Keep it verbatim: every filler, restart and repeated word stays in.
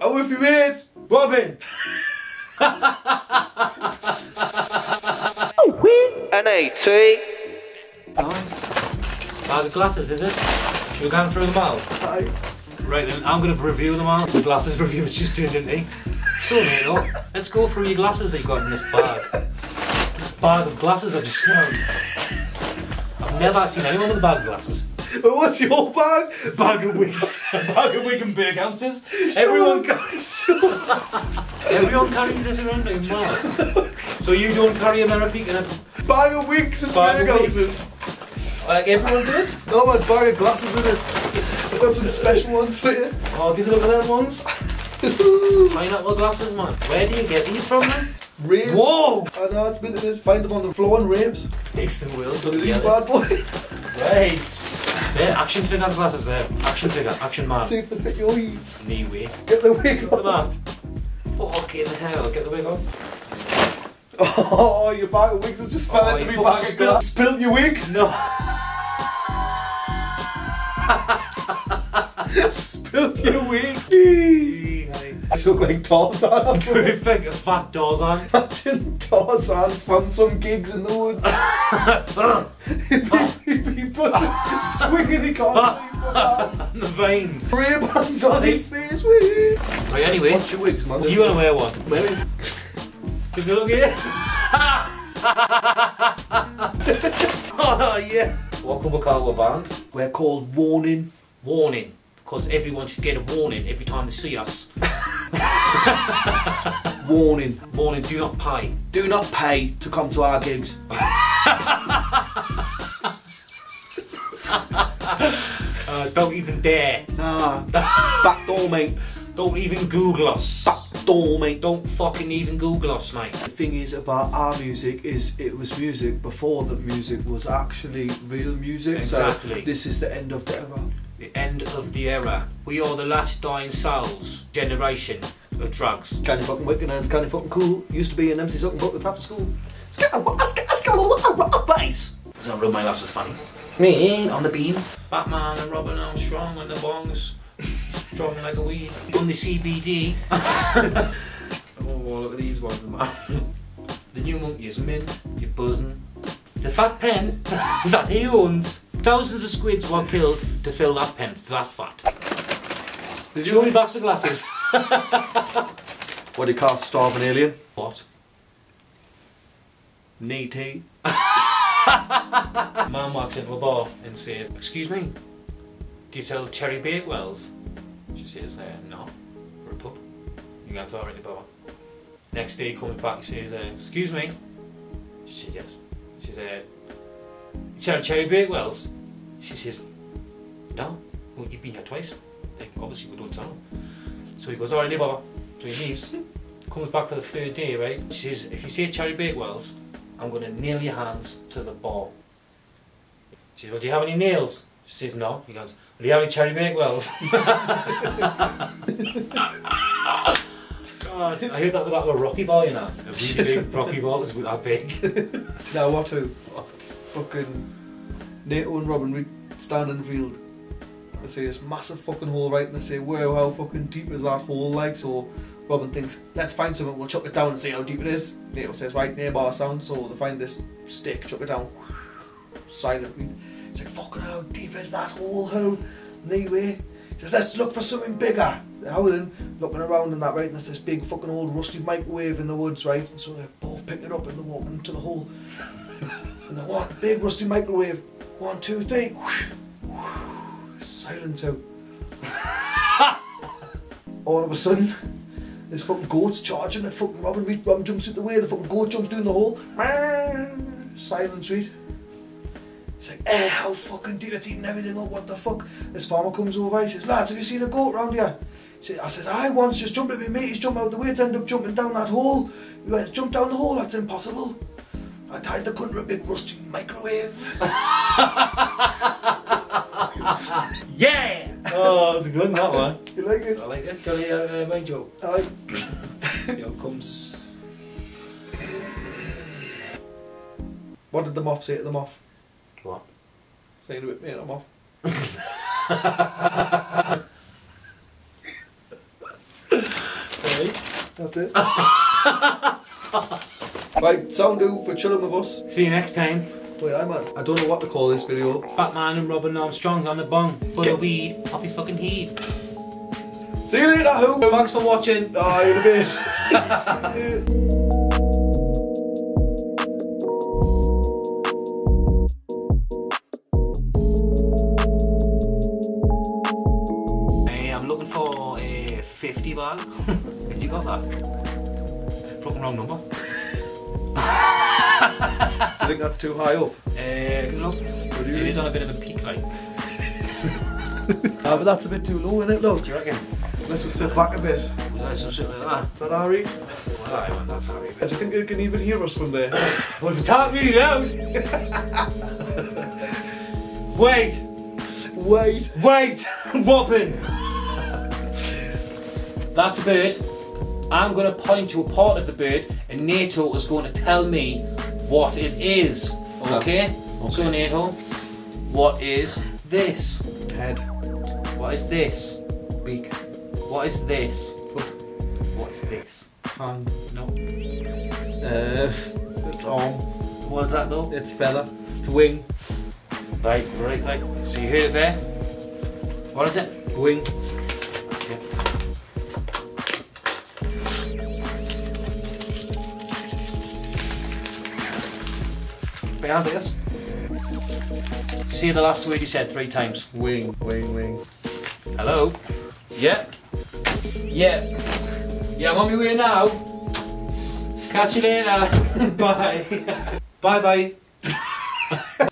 hello, I'm with you, mate, Robin. N A T Oh, by the glasses, is it? Should we go and throw them out? No. Right then, I'm going to review them out. The glasses review was just doing, didn't he? So, mate, let's go through your glasses that you got in this bag. This bag of glasses I just found. I've never seen anyone with a bag of glasses. But what's your bag? Bag of wigs. Bag of wig and beer counters. Sure. Everyone carries. Everyone carries this around in mad. So you don't carry a Maripica? Bag of wigs and bag beer counters. Like everyone does? No, my bag of glasses in it. I've got some special ones for you. Oh, these are look at them ones. Pineapple glasses, man. Where do you get these from, man? Raves. Whoa! I know, it's been to find them on the floor in raves. It's the world. Look at these bad boys. Right. There, action figures glasses there. Action figure, action man. See if they fit your knee way. Get the wig on. Look at that. Fucking hell, get the wig on. Oh, your bag of wigs has just fell into me bag of glass. Spilled your wig? No. Spilled your wig. You look like Tarzan. Do you think a fat Tarzan? Imagine Tarzan's found some gigs in the woods. He'd be, be buzzing, swinging, he can't sleep for that. The veins. Ray-Bans on his face. Right, anyway. Watch your wigs, man. You want to wear one? Where is it? Does it look here? Oh, yeah. What could we call a band? We're called Warning. Warning. Because everyone should get a warning every time they see us. Warning. Warning, do not pay. Do not pay to come to our gigs. uh, don't even dare. Nah. Back door, mate. Don't even Google us. Back door, mate. Don't fucking even Google us, mate. The thing is about our music is it was music before the music was actually real music. Exactly. So this is the end of the era. The end of the era. We are the last dying souls generation of drugs. Kind of fucking wicked and it's kind of fucking cool. Used to be an M C something book after school. Let's get a little bass. Doesn't that rub my glasses funny? Me on the beam. Batman and Robin Armstrong on the bongs. Strong like a weed. On the C B D. Oh, look at these ones, man. The new monkey is mint. You're buzzing. The fat pen that he owns. Thousands of squids were killed to fill that pen to that fat. Did you only box of glasses? What do you call starving alien? What? Natey. Man walks into a bar and says, "Excuse me, do you sell Cherry Bakewells?" She says, uh, "No, we're a pub. You guys are in the bar." Next day he comes back and says, uh, "Excuse me." She says, "Yes." She said, "You sell Cherry Bakewells?" She says, "No, well, you've been here twice. Like, obviously we don't sell them." So he goes, "Alright, neighbour." So he leaves. Comes back for the third day, right? She says, "If you say Cherry Bakewells, I'm going to nail your hands to the bar." She says, "Well, do you have any nails?" She says, "No." He goes, "Well, do you have any Cherry Bakewells?" God, I heard that the back of a Rocky Ball, you know. A really big Rocky Ball was that big. Now what to? Fucking Nato and Robin, we stand in the field. They say this massive fucking hole, right? And they say, "Wow, how fucking deep is that hole like?" So Robin thinks, "Let's find something, we'll chuck it down and see how deep it is." Nato says, "Right, near bar sound." So they find this stick, chuck it down. Silently. It's like, "Fucking how deep is that hole, how?" Anyway, he says, "Let's look for something bigger." They're howling, looking around and that, right? And there's this big fucking old rusty microwave in the woods, right? And so they both pick it up and they walk into the hole. And the one big rusty microwave. One, two, three. Silence out. All of a sudden, this fucking goat's charging at fucking Robin Reed. Robin jumps out the way, the fucking goat jumps down the hole. Silence Reed. He's like, "Eh, how fucking deep, it's eating everything up, what the fuck?" This farmer comes over, he says, "Lads, have you seen a goat round here?" I says, "I once just jumped at me mate, he's jumped out of the way, it's ended up jumping down that hole. He went, jump down the hole, that's impossible. I tied the cunt to a big rusty microwave." Yeah! Oh, that was a good one, that one. You like it? I like it. Can I hear uh, my joke? Aye. Here it comes. What did the moth say to the moth? What? Saying about me and I'm off. see? That's it. Right, sound do for chilling with us. See you next time. Wait, I might. I don't know what to call this video. Batman and Robin Armstrong on the bong. For the weed off his fucking heat. See you later, who? Thanks for watching. Ah, you're the best. fifty bar. You got that? Fucking wrong number. I think that's too high up. Uh, it is on a bit of a peak, like. Ah, but that's a bit too low, isn't it, look? Do you reckon? Unless we sit back a bit. Was that some shit like that? Is that Harry? Well, man, that's Harry. Do you think they can even hear us from there? Well, if we talk really loud. Wait. Wait. Wait. Robin. That's a bird. I'm going to point to a part of the bird and NATO is going to tell me what it is. Okay? Okay. So NATO, what is this? Head. What is this? Beak. What is this? Foot. What's this? Hand. No. Uh, it's arm. What is that though? It's feather. It's wing. Right, right, right. So you heard it there? What is it? Wing. Behind this. Say the last word you said three times. Wing, wing, wing. Hello? Yeah. Yeah. Yeah, I'm on my way now. Catch you later. Bye. Bye bye.